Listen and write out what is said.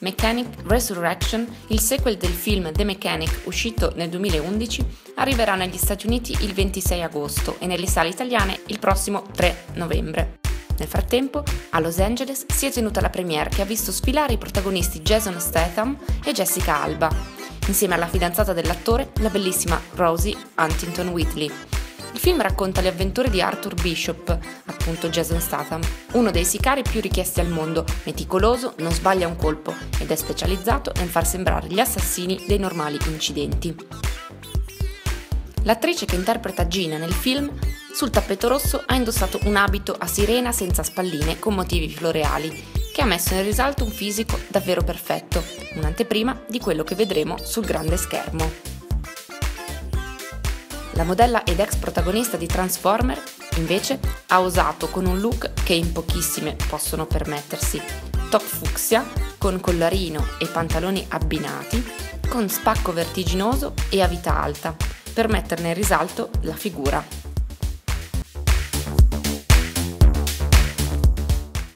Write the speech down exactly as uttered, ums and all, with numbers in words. Mechanic Resurrection, il sequel del film The Mechanic uscito nel duemilaundici, arriverà negli Stati Uniti il ventisei agosto e nelle sale italiane il prossimo tre novembre. Nel frattempo, a Los Angeles si è tenuta la premiere che ha visto sfilare i protagonisti Jason Statham e Jessica Alba, insieme alla fidanzata dell'attore, la bellissima Rosie Huntington-Whiteley. Il film racconta le avventure di Arthur Bishop, appunto Jason Statham, uno dei sicari più richiesti al mondo, meticoloso, non sbaglia un colpo ed è specializzato nel far sembrare gli assassini dei normali incidenti. L'attrice che interpreta Gina nel film, sul tappeto rosso, ha indossato un abito a sirena senza spalline con motivi floreali, che ha messo in risalto un fisico davvero perfetto, un'anteprima di quello che vedremo sul grande schermo. La modella ed ex protagonista di Transformer, invece, ha osato con un look che in pochissime possono permettersi: top fucsia, con collarino e pantaloni abbinati, con spacco vertiginoso e a vita alta, per metterne in risalto la figura.